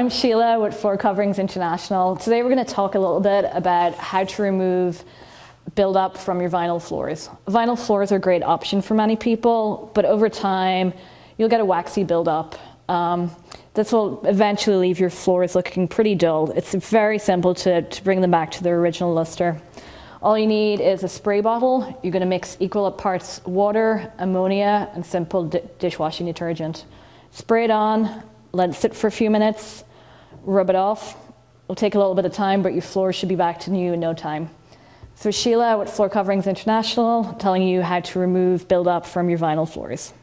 I'm Sheila with Floor Coverings International. Today we're going to talk a little bit about how to remove build-up from your vinyl floors. Vinyl floors are a great option for many people, but over time you'll get a waxy build-up. This will eventually leave your floors looking pretty dull. It's very simple to bring them back to their original luster. All you need is a spray bottle. You're going to mix equal parts water, ammonia, and simple dishwashing detergent. Spray it on, let it sit for a few minutes, rub it off. It'll take a little bit of time, but your floor should be back to new in no time. So Sheila with Floor Coverings International, telling you how to remove build-up from your vinyl floors.